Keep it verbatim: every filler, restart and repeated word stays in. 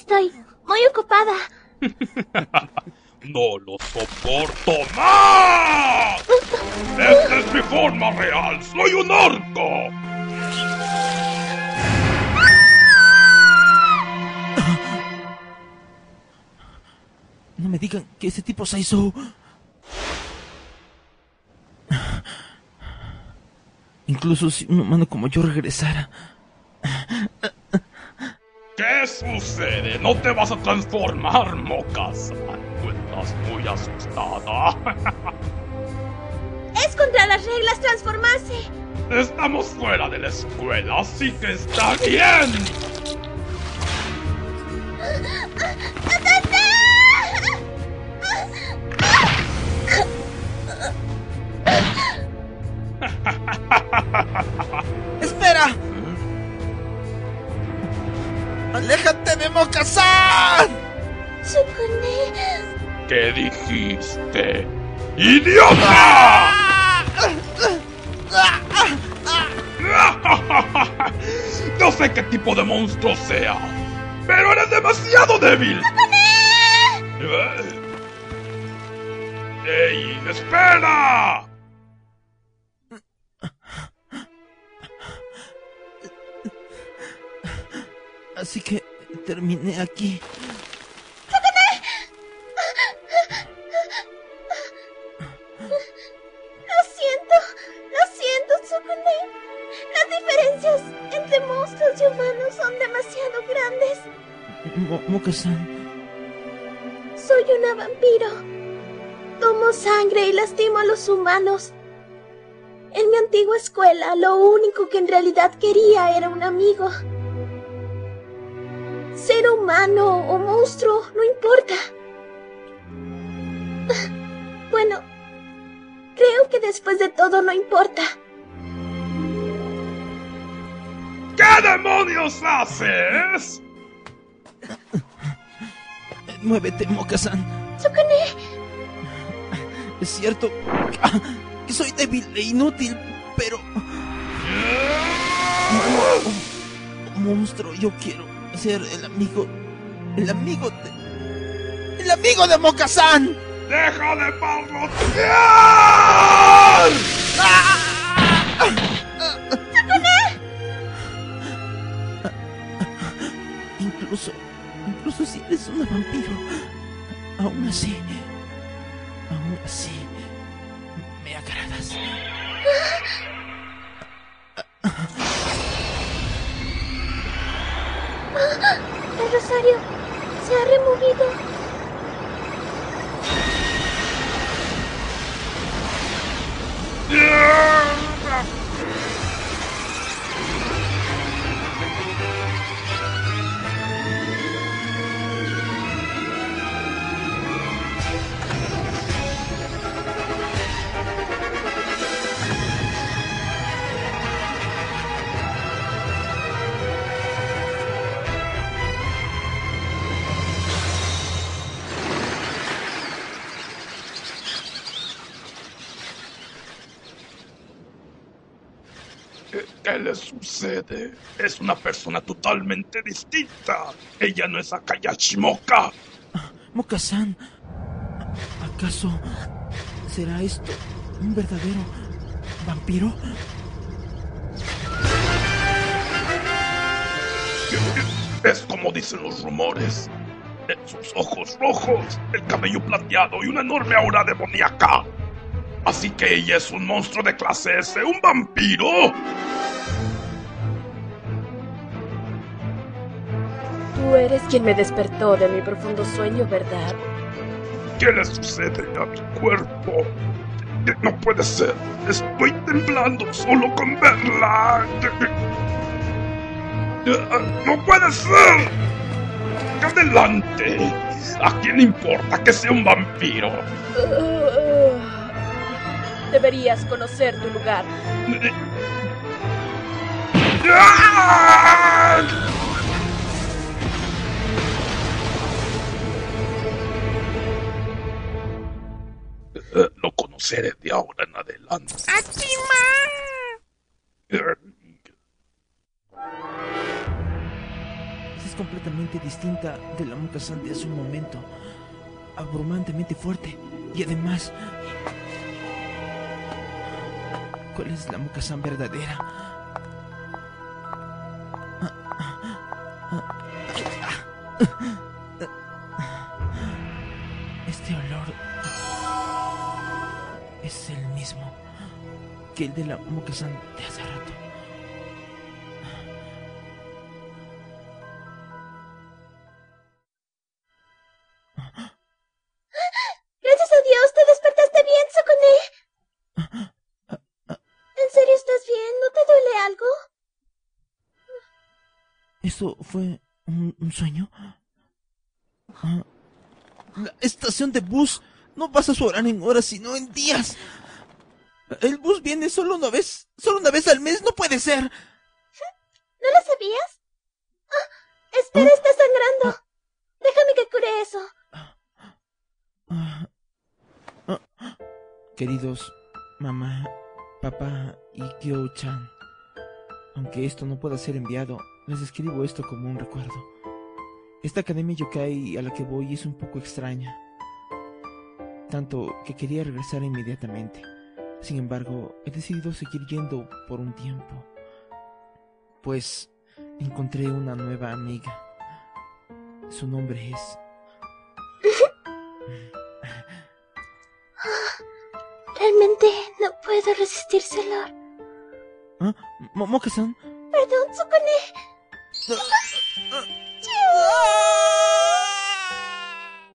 estoy muy ocupada. ¡No lo soporto más! ¡Esta es mi forma real! ¡Soy un orco! No me digan que ese tipo Saizo... Incluso si un humano como yo regresara... ¿Qué sucede? No te vas a transformar, Mocazán. Estás muy asustada. Es contra las reglas transformarse. Estamos fuera de la escuela, así que está bien. ¡Espera! ¿Eh? ¡Aléjate de Mocazán! Tsukune... ¿Qué dijiste? ¡Idiota! No sé qué tipo de monstruo sea, pero eres demasiado débil. ¡Ey, espera! Así que terminé aquí. Mocazán. Soy una vampiro. Tomo sangre y lastimo a los humanos. En mi antigua escuela, lo único que en realidad quería era un amigo. Ser humano o monstruo, no importa. Bueno, creo que después de todo no importa. ¿Qué demonios haces? Muévete, Mocazán. Tsukune. Es cierto que soy débil e inútil, pero... Un monstruo, yo quiero ser el amigo... El amigo de... ¡El amigo de Mocazán! ¡Deja de parlotear! ¡Tsukune! Incluso... Incluso si eres un vampiro, aún así, aún así, me agradas. El rosario se ha removido. ¿Qué le sucede? Es una persona totalmente distinta. Ella no es Akayashi Moka. Mocazán, ¿acaso será esto un verdadero vampiro? Es como dicen los rumores. Sus ojos rojos, el cabello plateado y una enorme aura demoníaca. Así que ella es un monstruo de clase S, un vampiro. Tú eres quien me despertó de mi profundo sueño, ¿verdad? ¿Qué le sucede a mi cuerpo? No puede ser. Estoy temblando solo con verla. ¡No puede ser! ¡Adelante! ¿A quién le importa que sea un vampiro? Uh... Deberías conocer tu lugar. Lo conoceré de ahora en adelante. ¡Achima! Se completamente distinta de la Mocazán de hace un momento. Abrumantemente fuerte. Y además... ¿cuál es la Mocazán verdadera? Este olor... es el mismo que el de la Mocazán de hace rato. ¿Fue un, un sueño? ¿Ah? La estación de bus no pasa su horario en horas, sino en días. El bus viene solo una vez, solo una vez al mes, no puede ser. ¿No lo sabías? Oh, espera, ¿ah? Está sangrando. ¿Ah? Déjame que cure eso. Ah, ah, ah. Queridos mamá, papá y Kyo-chan, aunque esto no pueda ser enviado, les escribo esto como un recuerdo. Esta academia yokai a la que voy es un poco extraña, tanto que quería regresar inmediatamente. Sin embargo, he decidido seguir yendo por un tiempo, pues encontré una nueva amiga. Su nombre es... Realmente no puedo resistírselo. ¿Ah? ¿Mocazán? Perdón, Tsukune. ¡Chiu!